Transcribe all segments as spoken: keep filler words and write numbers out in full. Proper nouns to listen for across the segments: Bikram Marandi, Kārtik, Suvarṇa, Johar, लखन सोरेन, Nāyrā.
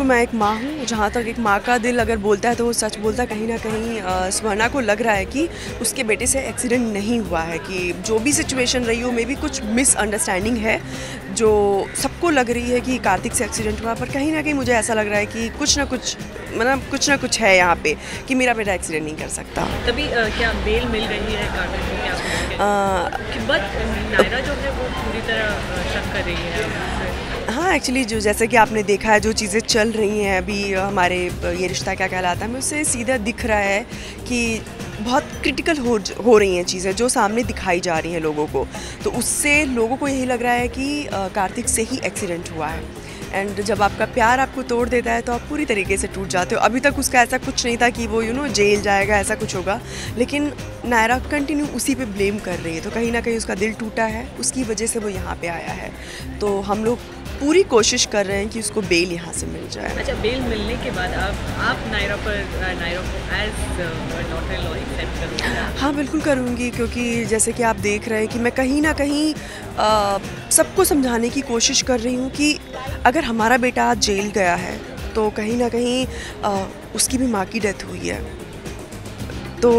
बिल्कुल मैं एक माँ हूँ, जहाँ तक एक माँ का दिल अगर बोलता है तो वो सच बोलता है। कहीं ना कहीं सुवर्णा को लग रहा है कि उसके बेटे से एक्सीडेंट नहीं हुआ है, कि जो भी सिचुएशन रही हो मे बी कुछ मिसअंडरस्टैंडिंग है जो सबको लग रही है कि कार्तिक से एक्सीडेंट हुआ। पर कहीं ना कहीं मुझे ऐसा लग रहा है कि कुछ ना कुछ मतलब कुछ ना कुछ है यहाँ पे कि मेरा बेटा एक्सीडेंट नहीं कर सकता। तभी आ, क्या बेल मिल रही है कार्तिक को? क्या बट नायरा जो है वो पूरी तरह शक कर रही है। हाँ, एक्चुअली जो जैसे कि आपने देखा है, जो चीज़ें चल रही हैं अभी हमारे ये रिश्ता क्या कहलाता है, उससे सीधा दिख रहा है कि बहुत क्रिटिकल हो हो रही हैं चीज़ें जो सामने दिखाई जा रही हैं लोगों को। तो उससे लोगों को यही लग रहा है कि कार्तिक से ही एक्सीडेंट हुआ है। एंड जब आपका प्यार आपको तोड़ देता है तो आप पूरी तरीके से टूट जाते हो। अभी तक उसका ऐसा कुछ नहीं था कि वो यू नो जेल जाएगा, ऐसा कुछ होगा, लेकिन नायरा कंटिन्यू उसी पे ब्लेम कर रही है। तो कहीं ना कहीं उसका दिल टूटा है, उसकी वजह से वो यहाँ पे आया है। तो हम लोग पूरी कोशिश कर रहे हैं कि उसको बेल यहाँ से मिल जाए। अच्छा, बेल मिलने के बाद आप आप नायरा पर नायरा को एज डॉटर लॉ एक्सेप्ट करूँगी? हाँ, बिल्कुल करूँगी, क्योंकि जैसे कि आप देख रहे हैं कि मैं कहीं ना कहीं सबको समझाने की कोशिश कर रही हूँ कि अगर हमारा बेटा आज जेल गया है तो कहीं ना कहीं आ, उसकी भी माँ की डेथ हुई है। तो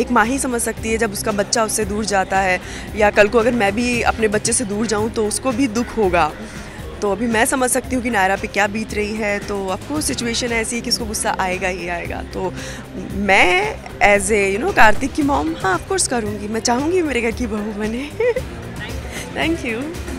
एक माँ ही समझ सकती है जब उसका बच्चा उससे दूर जाता है, या कल को अगर मैं भी अपने बच्चे से दूर जाऊँ तो उसको भी दुख होगा। तो अभी मैं समझ सकती हूँ कि नायरा पे क्या बीत रही है। तो आपको सिचुएशन ऐसी है कि उसको गुस्सा आएगा ही आएगा। तो मैं as a you know Kartik की मॉम, हाँ ऑफकोर्स करूँगी। मैं चाहूँगी मेरे घर की बहू बने। Thank you.